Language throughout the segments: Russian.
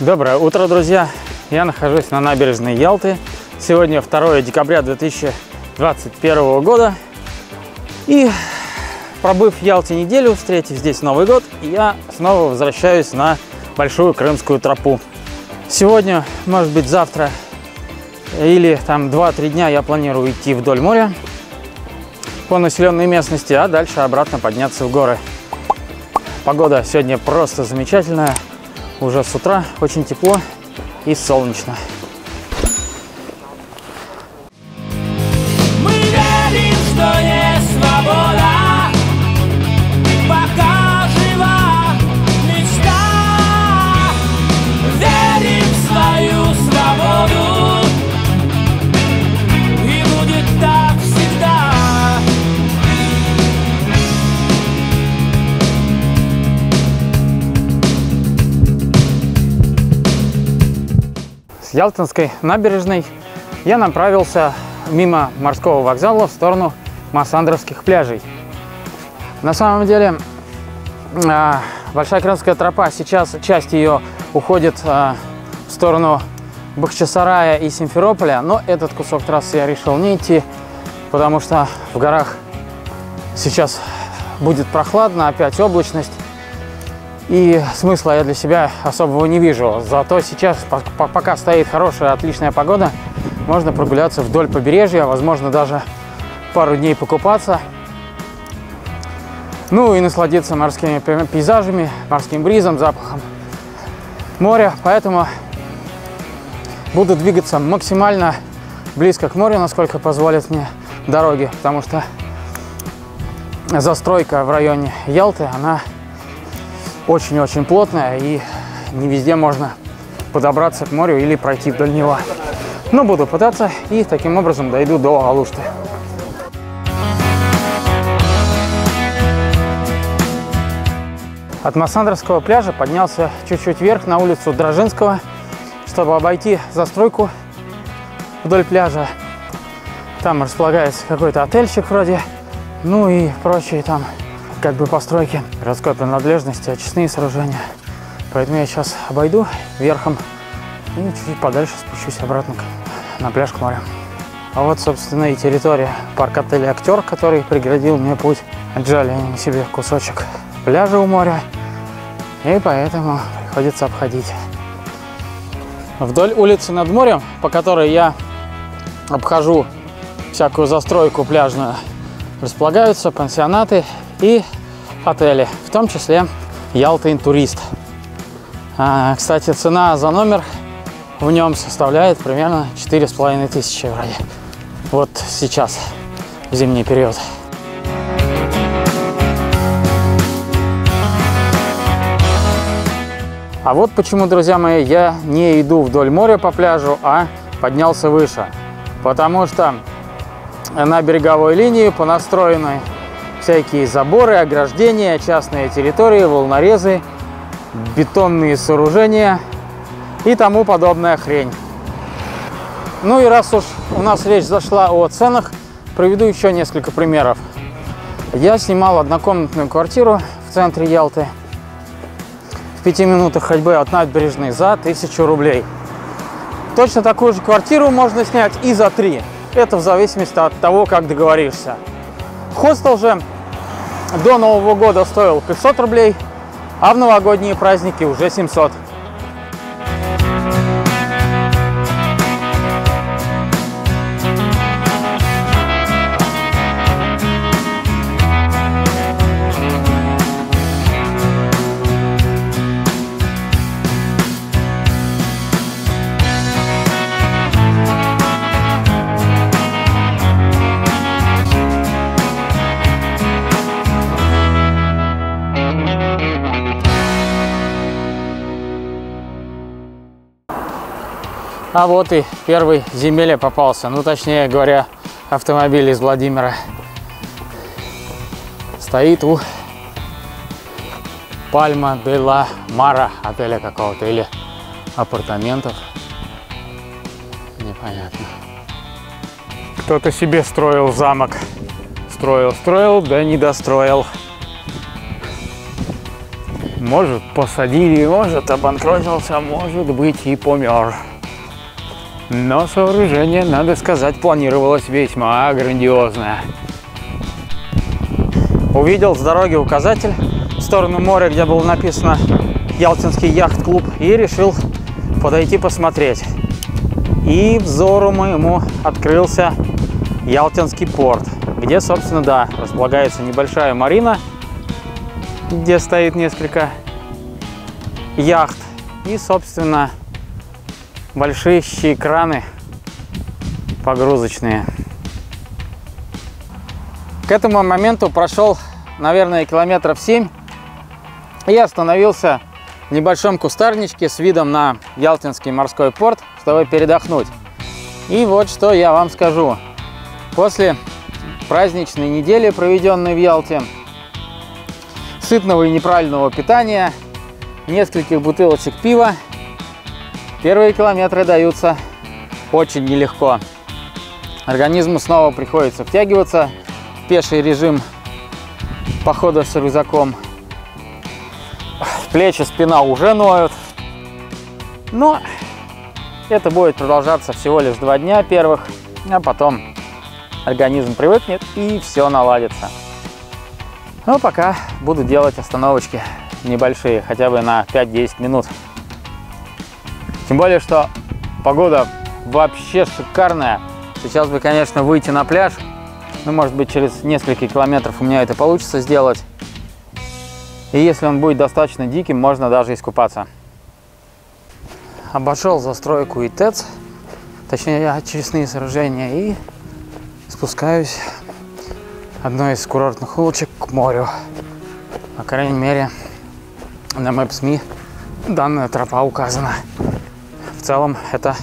Доброе утро, друзья! Я нахожусь на набережной Ялты. Сегодня 2 декабря 2021 года. И, пробыв в Ялте неделю, встретив здесь Новый год, я снова возвращаюсь на Большую Крымскую тропу. Сегодня, может быть, завтра или там 2-3 дня я планирую идти вдоль моря по населенной местности, а дальше обратно подняться в горы. Погода сегодня просто замечательная. Уже с утра очень тепло и солнечно. Мы верим, что есть свобода, пока жива мечта. Верим в свою свободу, и будет так всегда. С Ялтинской набережной я направился мимо морского вокзала в сторону Массандровских пляжей. На самом деле, Большая Крымская тропа, сейчас часть ее уходит в сторону Бахчисарая и Симферополя, но этот кусок трассы я решил не идти, потому что в горах сейчас будет прохладно, опять облачность, и смысла я для себя особого не вижу. Зато сейчас, пока стоит хорошая, отличная погода, можно прогуляться вдоль побережья, возможно, даже пару дней покупаться. Ну и насладиться морскими пейзажами, морским бризом, запахом моря. Поэтому буду двигаться максимально близко к морю, насколько позволят мне дороги, потому что застройка в районе Ялты, она очень-очень плотная, и не везде можно подобраться к морю или пройти вдоль него. Но буду пытаться, и таким образом дойду до Алушты. От Массандровского пляжа поднялся чуть-чуть вверх на улицу Дрожинского, чтобы обойти застройку вдоль пляжа. Там располагается какой-то отельчик вроде, ну и прочие там как бы постройки городской принадлежности, очистные сооружения. Поэтому я сейчас обойду верхом и чуть подальше спущусь обратно на пляж к морю. А вот, собственно, и территория парк-отеля «Актер», который преградил мне путь. Отжали они себе кусочек пляжа у моря, и поэтому приходится обходить. Вдоль улицы над морем, по которой я обхожу всякую застройку пляжную, располагаются пансионаты и отели, в том числе Ялта Интурист. Кстати, цена за номер в нем составляет примерно 4500 вроде. Вот сейчас, в зимний период. А вот почему, друзья мои, я не иду вдоль моря по пляжу, а поднялся выше. Потому что на береговой линии понастроены всякие заборы, ограждения, частные территории, волнорезы, бетонные сооружения и тому подобная хрень. Ну и раз уж у нас речь зашла о ценах, приведу еще несколько примеров. Я снимал однокомнатную квартиру в центре Ялты в 5 минутах ходьбы от набережной за 1000 рублей. Точно такую же квартиру можно снять и за 3. Это в зависимости от того, как договоришься. Хостел же до Нового года стоил 500 рублей, а в новогодние праздники уже 700. А вот и первый земель попался, ну, точнее говоря, автомобиль из Владимира. Стоит у Пальма де ла Мара отеля какого-то или апартаментов. Непонятно. Кто-то себе строил замок. Строил, строил, да не достроил. Может, посадили, может, обанкротился, может быть, и помер. Но сооружение, надо сказать, планировалось весьма грандиозное. Увидел с дороги указатель в сторону моря, где было написано «Ялтинский яхт-клуб», и решил подойти посмотреть. И взору моему открылся Ялтинский порт, где, собственно, да, располагается небольшая марина, где стоит несколько яхт и, собственно, большие краны погрузочные. К этому моменту прошел, наверное, километров 7 и остановился в небольшом кустарничке с видом на Ялтинский морской порт, чтобы передохнуть. И вот что я вам скажу. После праздничной недели, проведенной в Ялте, сытного и неправильного питания, нескольких бутылочек пива, первые километры даются очень нелегко. Организму снова приходится втягиваться в пеший режим похода с рюкзаком. Плечи, спина уже ноют. Но это будет продолжаться всего лишь 2 дня первых, а потом организм привыкнет и все наладится. Но пока буду делать остановочки небольшие, хотя бы на 5-10 минут. Тем более, что погода вообще шикарная. Сейчас бы, конечно, выйти на пляж. Ну, может быть, через несколько километров у меня это получится сделать. И если он будет достаточно диким, можно даже искупаться. Обошел застройку ИТЭЦ, точнее, очистные сооружения, и спускаюсь одной из курортных улочек к морю. По крайней мере, на МЭП-СМИ данная тропа указана. В целом это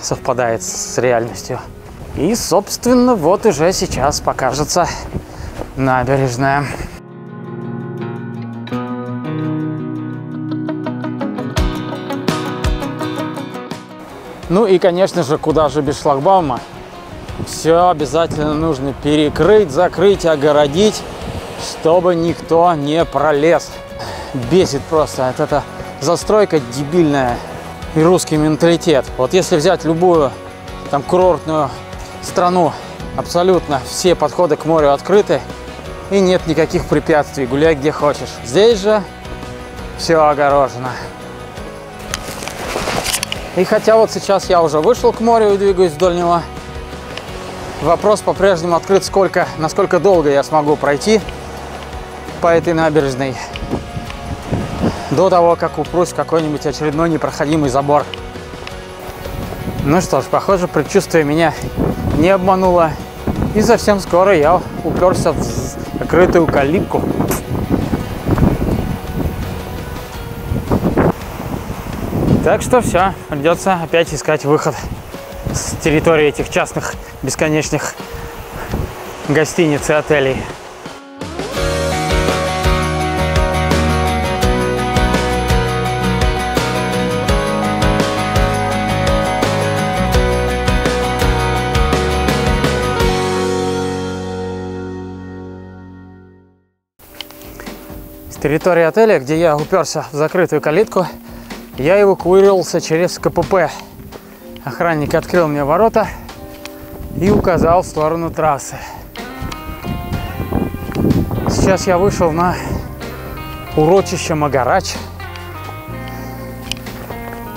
совпадает с реальностью. И, собственно, вот уже сейчас покажется набережная. Ну и, конечно же, куда же без шлагбаума? Все обязательно нужно перекрыть, закрыть, огородить, чтобы никто не пролез. Бесит просто от эта застройка дебильная и русский менталитет. Вот если взять любую там курортную страну, абсолютно все подходы к морю открыты и нет никаких препятствий, гуляй где хочешь. Здесь же все огорожено. И хотя вот сейчас я уже вышел к морю и двигаюсь вдоль него, вопрос по-прежнему открыт, насколько долго я смогу пройти по этой набережной до того, как упрусь в какой-нибудь очередной непроходимый забор. Ну что ж, похоже, предчувствие меня не обмануло. И совсем скоро я уперся в закрытую калитку. Так что все, придется опять искать выход с территории этих частных бесконечных гостиниц и отелей. С территории отеля, где я уперся в закрытую калитку, я эвакуировался через КПП. Охранник открыл мне ворота и указал в сторону трассы. Сейчас я вышел на урочище Магарач.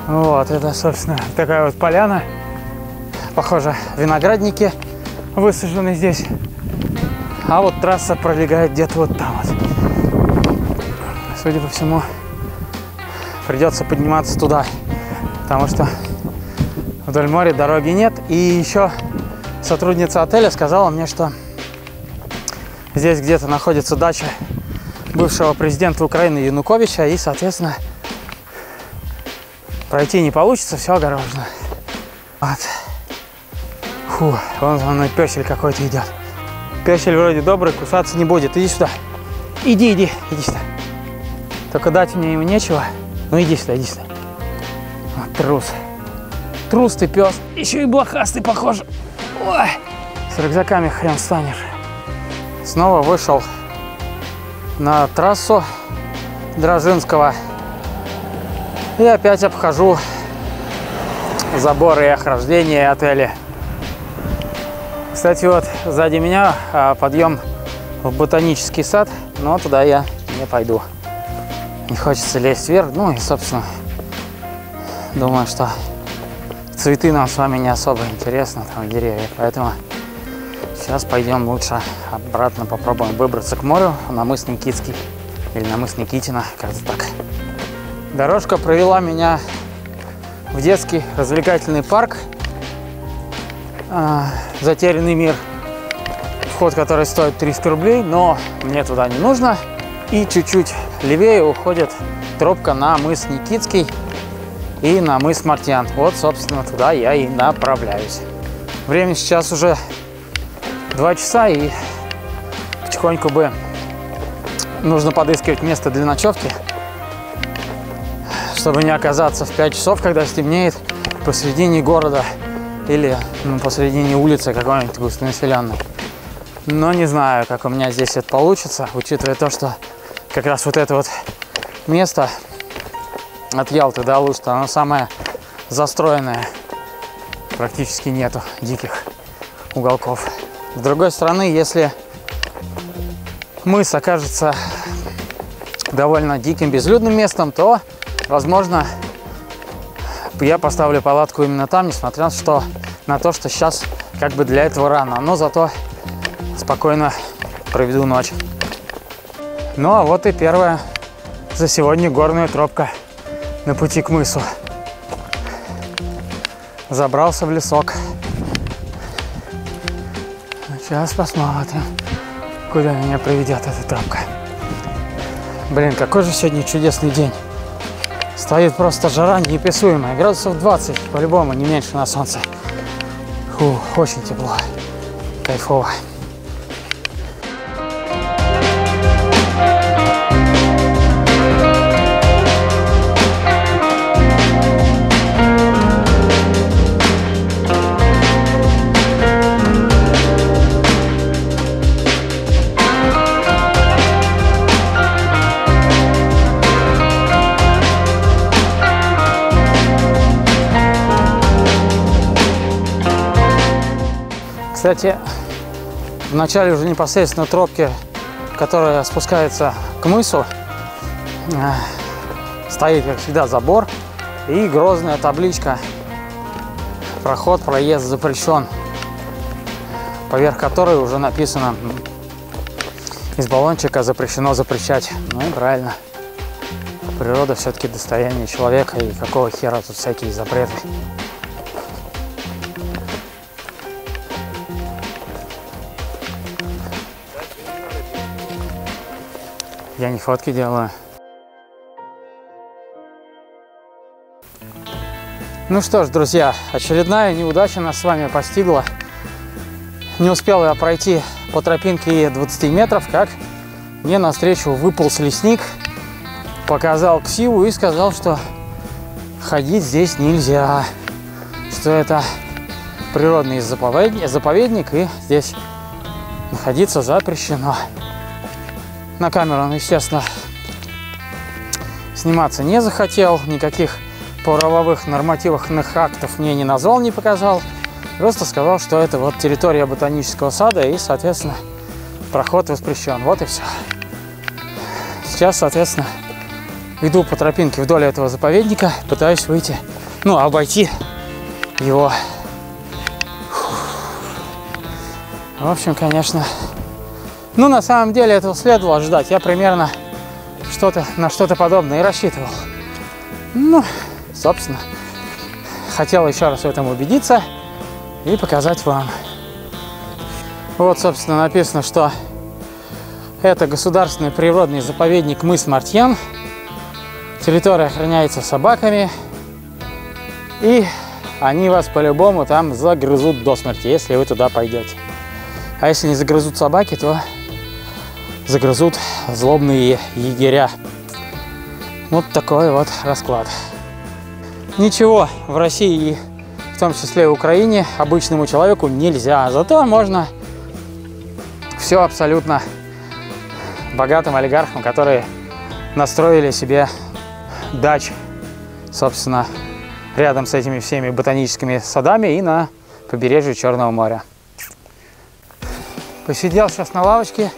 Вот, это, собственно, такая вот поляна. Похоже, виноградники высажены здесь. А вот трасса пролегает где-то вот там вот. Судя по всему, придется подниматься туда, потому что вдоль моря дороги нет. И еще сотрудница отеля сказала мне, что здесь где-то находится дача бывшего президента Украины Януковича, и, соответственно, пройти не получится, все огорожено. Вот. Фу, вон за мной песель какой-то идет. Песель вроде добрый, кусаться не будет. Иди сюда. Иди сюда. Только дать мне ему нечего. Ну иди сюда. Вот трус. Трус ты, пес. Еще и блохастый, похоже. Ой. С рюкзаками хрен станешь. Снова вышел на трассу, Дрожинского. И опять обхожу заборы и ограждения отеля. Кстати, вот сзади меня подъем в ботанический сад, но туда я не пойду. Не хочется лезть вверх. Ну и, собственно, думаю, что цветы нам с вами не особо интересны, там деревья. Поэтому сейчас пойдем лучше обратно, попробуем выбраться к морю на мыс Никитский или на мыс Никитина, как-то так. Дорожка провела меня в детский развлекательный парк «Затерянный мир», вход который стоит 300 рублей, но мне туда не нужно. И чуть-чуть левее уходит тропка на мыс Никитский и на мыс Мартьян. Вот, собственно, туда я и направляюсь. Время сейчас уже 2 часа, и потихоньку бы нужно подыскивать место для ночевки, чтобы не оказаться в 5 часов, когда стемнеет, посредине города или посредине улицы какой-нибудь густонаселенной. Но не знаю, как у меня здесь это получится, учитывая то, что как раз вот это вот место от Ялты до Луста, оно самое застроенное. Практически нету диких уголков. С другой стороны, если мыс окажется довольно диким, безлюдным местом, то, возможно, я поставлю палатку именно там, несмотря на то, что сейчас как бы для этого рано. Но зато спокойно проведу ночь. Ну а вот и первая за сегодня горная тропка на пути к мысу. Забрался в лесок. Сейчас посмотрим, куда меня приведет эта тропка. Блин, какой же сегодня чудесный день. Стоит просто жара неописуемая. Градусов 20, по-любому, не меньше на солнце. Фу, очень тепло. Кайфово. Кстати, в начале уже непосредственно тропки, которая спускается к мысу, стоит, как всегда, забор и грозная табличка «Проход, проезд запрещен», поверх которой уже написано из баллончика «Запрещено запрещать». Ну и правильно. Природа все-таки достояние человека, и какого хера тут всякие запреты. Я не фотки делаю. Ну что ж, друзья, очередная неудача нас с вами постигла. Не успел я пройти по тропинке 20 метров, как мне навстречу выполз лесник, показал ксиву и сказал, что ходить здесь нельзя, что это природный заповедник и здесь находиться запрещено. На камеру он, естественно, сниматься не захотел, никаких правовых нормативных актов мне не назвал, не показал. Просто сказал, что это вот территория ботанического сада и, соответственно, проход воспрещен. Вот и все. Сейчас, соответственно, иду по тропинке вдоль этого заповедника, пытаюсь выйти, ну, обойти его. В общем, конечно... Ну, на самом деле, этого следовало ждать. Я примерно на что-то подобное и рассчитывал. Ну, собственно, хотел еще раз в этом убедиться и показать вам. Вот, собственно, написано, что это государственный природный заповедник мыс Мартьян. Территория охраняется собаками. И они вас по-любому там загрызут до смерти, если вы туда пойдете. А если не загрызут собаки, то... загрызут злобные егеря. Вот такой вот расклад. Ничего в России, и в том числе и в Украине, обычному человеку нельзя. Зато можно все абсолютно богатым олигархам, которые настроили себе дач, собственно, рядом с этими всеми ботаническими садами и на побережье Черного моря. Посидел сейчас на лавочке,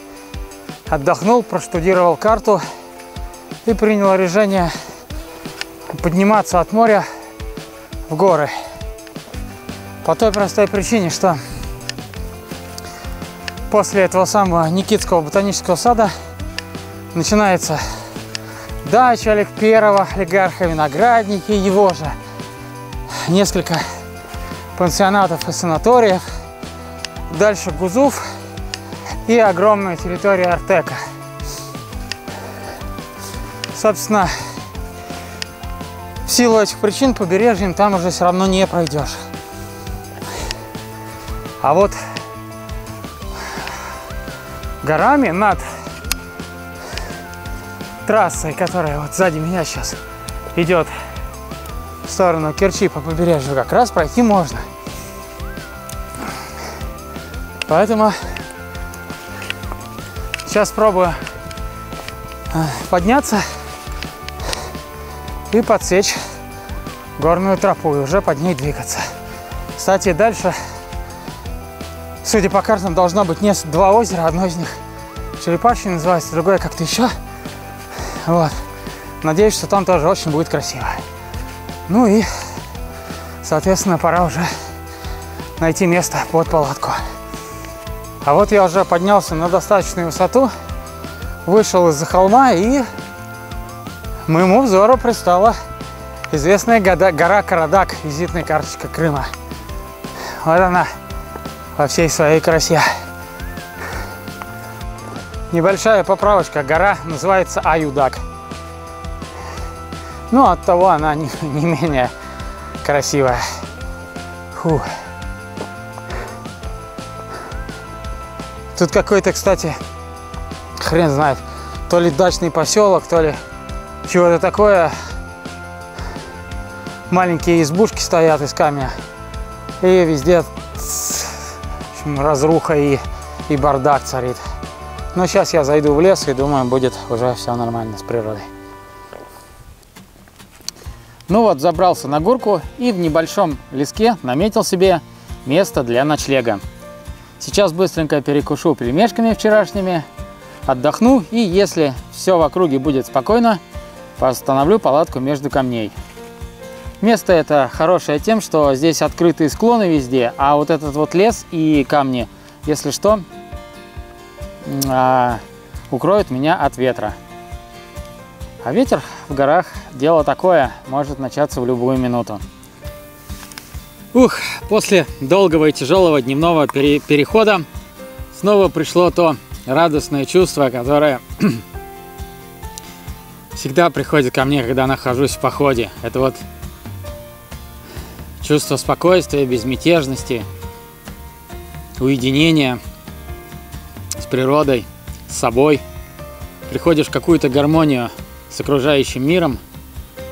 отдохнул, проштудировал карту и принял решение подниматься от моря в горы. По той простой причине, что после этого самого Никитского ботанического сада начинается дача Олега Первого, олигарха, виноградники, его же несколько пансионатов и санаториев. Дальше Гузуф и огромная территория Артека. Собственно, в силу этих причин побережьем там уже все равно не пройдешь. А вот горами над трассой, которая вот сзади меня сейчас идет в сторону Керчи по побережью, как раз пройти можно. Поэтому сейчас пробую подняться и подсечь горную тропу, и уже под ней двигаться. Кстати, дальше, судя по картам, должно быть два озера. Одно из них Черепашье называется, другое как-то еще. Вот. Надеюсь, что там тоже очень будет красиво. Ну и, соответственно, пора уже найти место под палатку. А вот я уже поднялся на достаточную высоту, вышел из-за холма, и моему взору предстала известная гора Карадак, визитная карточка Крыма. Вот она во всей своей красе. Небольшая поправочка. Гора называется Аюдак. Ну, от того она не менее красивая. Фу. Тут какой-то, кстати, хрен знает, то ли дачный поселок, то ли чего-то такое. Маленькие избушки стоят из камня. И везде разруха и бардак царит. Но сейчас я зайду в лес и думаю, будет уже все нормально с природой. Ну вот, забрался на горку и в небольшом леске наметил себе место для ночлега. Сейчас быстренько перекушу пельмешками вчерашними, отдохну и, если все в округе будет спокойно, поставлю палатку между камней. Место это хорошее тем, что здесь открытые склоны везде, а вот этот вот лес и камни, если что, укроют меня от ветра. А ветер в горах дело такое, может начаться в любую минуту. Ух, после долгого и тяжелого дневного перехода снова пришло то радостное чувство, которое всегда приходит ко мне, когда нахожусь в походе. Это вот чувство спокойствия, безмятежности, уединения с природой, с собой. Приходишь в какую-то гармонию с окружающим миром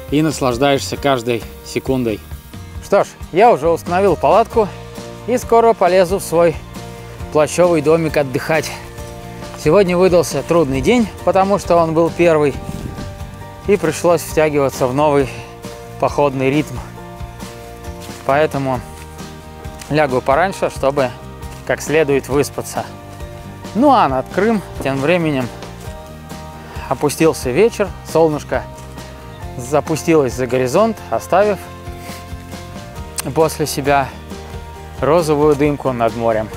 и наслаждаешься каждой секундой. Что ж, я уже установил палатку и скоро полезу в свой плащевый домик отдыхать. Сегодня выдался трудный день, потому что он был первый, и пришлось втягиваться в новый походный ритм. Поэтому лягу пораньше, чтобы как следует выспаться. Ну а над Крым тем временем опустился вечер, солнышко запустилось за горизонт, оставив после себя розовую дымку над морем.